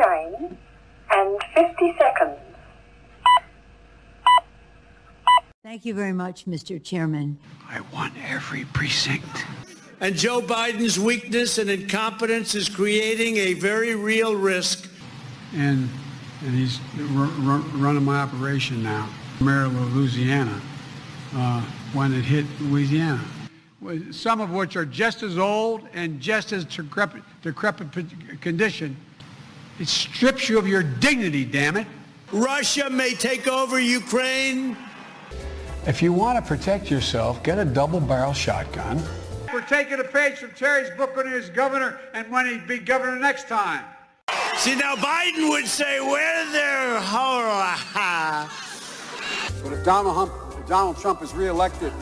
9 and 50 seconds. Thank you very much, Mr. Chairman. I want every precinct. And Joe Biden's weakness and incompetence is creating a very real risk. And he's running my operation now. Maryland, Louisiana, one that hit Louisiana. Some of which are just as old and just as decrepit condition. It strips you of your dignity, damn it. Russia may take over Ukraine. If you want to protect yourself, get a double-barrel shotgun. We're taking a page from Terry's book when he was governor and when he'd be governor next time. See, now Biden would say, where there, horror. But if Donald Trump is reelected,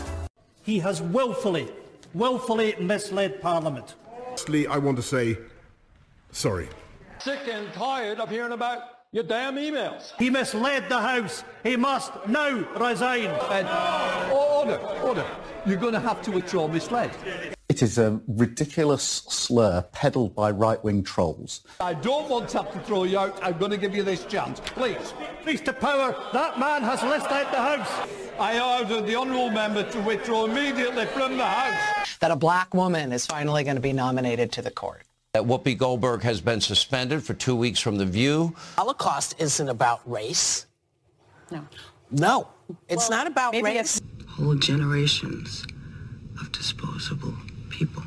he has willfully misled Parliament. Firstly, I want to say sorry. Sick and tired of hearing about your damn emails. He misled the House. He must now resign. Order. You're going to have to withdraw misled. It is a ridiculous slur peddled by right-wing trolls. I don't want to have to throw you out. I'm going to give you this chance. Please. Please to power. That man has left out the House. I order the honourable member to withdraw immediately from the House. That a black woman is finally going to be nominated to the court. That Whoopi Goldberg has been suspended for 2 weeks from The View. Holocaust isn't about race. No, it's not about race. Whole generations of disposable people.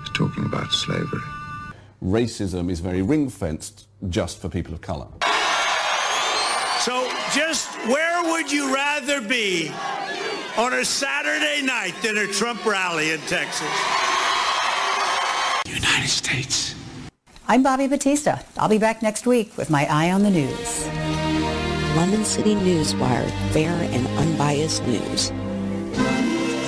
We're talking about slavery. Racism is very ring-fenced just for people of color. So just where would you rather be on a Saturday night than a Trump rally in Texas? United States. I'm Bobby Batista. I'll be back next week with my eye on the news. London City Newswire, fair and unbiased news.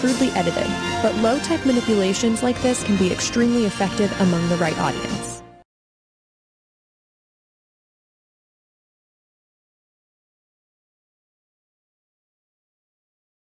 Crudely edited, but low-tech manipulations like this can be extremely effective among the right audience.